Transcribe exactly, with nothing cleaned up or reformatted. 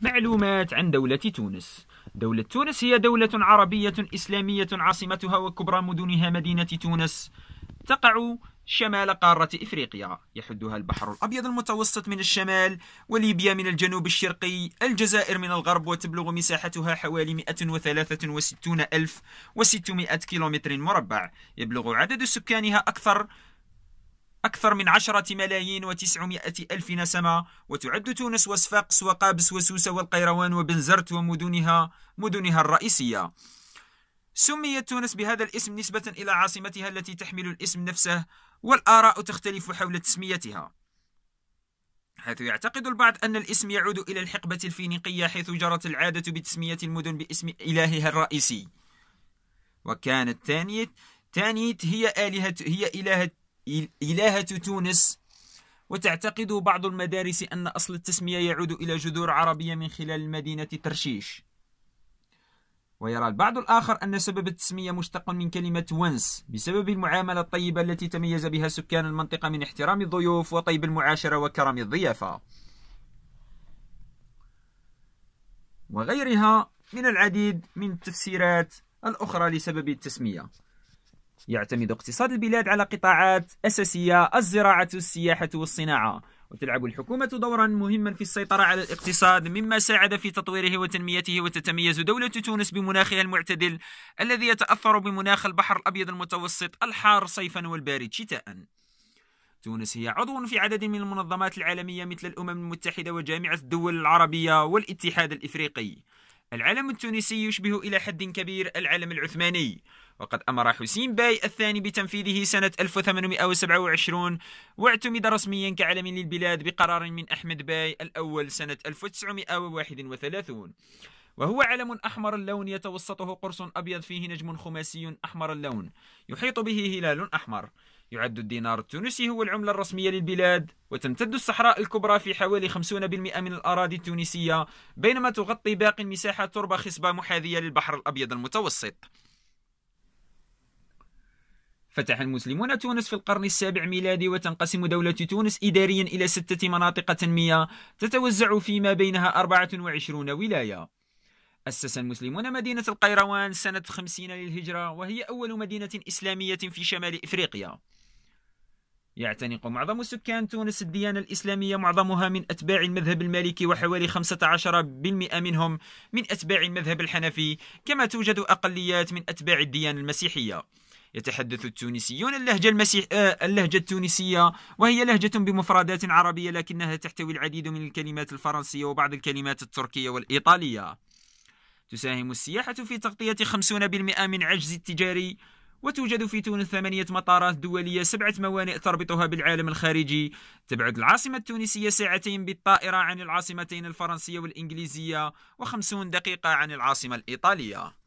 معلومات عن دولة تونس. دولة تونس هي دولة عربية إسلامية عاصمتها وكبرى مدنها مدينة تونس، تقع شمال قارة إفريقيا، يحدها البحر الأبيض المتوسط من الشمال، وليبيا من الجنوب الشرقي، الجزائر من الغرب، وتبلغ مساحتها حوالي مئة وثلاثة وستين ألف وستمائة كيلومتر مربع، يبلغ عدد سكانها أكثر أكثر من عشرة ملايين وتسعمائة ألف نسمة، وتعد تونس وصفاقس وقابس وسوسة والقيروان وبنزرت ومدنها مدنها الرئيسية. سميت تونس بهذا الاسم نسبة إلى عاصمتها التي تحمل الاسم نفسه، والآراء تختلف حول تسميتها، حيث يعتقد البعض أن الاسم يعود إلى الحقبة الفينيقية، حيث جرت العادة بتسمية المدن باسم إلهها الرئيسي، وكانت تانيت تانيت هي آلهة هي إلهة إلهة تونس. وتعتقد بعض المدارس أن أصل التسمية يعود إلى جذور عربية من خلال مدينة ترشيش، ويرى البعض الآخر أن سبب التسمية مشتق من كلمة ونس بسبب المعاملة الطيبة التي تميز بها سكان المنطقة من احترام الضيوف وطيب المعاشرة وكرم الضيافة وغيرها من العديد من التفسيرات الأخرى لسبب التسمية. يعتمد اقتصاد البلاد على قطاعات أساسية: الزراعة، السياحة، والصناعة، وتلعب الحكومة دورا مهما في السيطرة على الاقتصاد، مما ساعد في تطويره وتنميته. وتتميز دولة تونس بمناخها المعتدل الذي يتأثر بمناخ البحر الأبيض المتوسط الحار صيفا والبارد شتاء. تونس هي عضو في عدد من المنظمات العالمية مثل الأمم المتحدة وجامعة الدول العربية والاتحاد الإفريقي. العلم التونسي يشبه إلى حد كبير العلم العثماني، وقد أمر حسين باي الثاني بتنفيذه سنة ألف وثمانمائة وسبعة وعشرين، واعتمد رسميا كعلم للبلاد بقرار من أحمد باي الأول سنة ألف وتسعمائة وواحد وثلاثين، وهو علم أحمر اللون يتوسطه قرص أبيض فيه نجم خماسي أحمر اللون يحيط به هلال أحمر. يعد الدينار التونسي هو العملة الرسمية للبلاد، وتمتد الصحراء الكبرى في حوالي خمسين بالمئة من الأراضي التونسية، بينما تغطي باقي المساحة تربة خصبة محاذية للبحر الأبيض المتوسط. فتح المسلمون تونس في القرن السابع ميلادي، وتنقسم دولة تونس إداريا إلى ستة مناطق تنمية تتوزع فيما بينها أربعة وعشرين ولاية. أسس المسلمون مدينة القيروان سنة خمسين للهجرة، وهي أول مدينة إسلامية في شمال إفريقيا. يعتنق معظم سكان تونس الديانة الإسلامية، معظمها من أتباع المذهب المالكي، وحوالي خمسة عشر بالمئة منهم من أتباع المذهب الحنفي، كما توجد أقليات من أتباع الديانة المسيحية. يتحدث التونسيون اللهجة المسيح... اللهجة التونسية، وهي لهجة بمفردات عربية لكنها تحتوي العديد من الكلمات الفرنسية وبعض الكلمات التركية والإيطالية. تساهم السياحة في تغطية خمسين بالمئة من عجز التجاري، وتوجد في تونس ثمانية مطارات دولية، سبعة موانئ تربطها بالعالم الخارجي. تبعد العاصمة التونسية ساعتين بالطائرة عن العاصمتين الفرنسية والإنجليزية، وخمسين دقيقة عن العاصمة الإيطالية.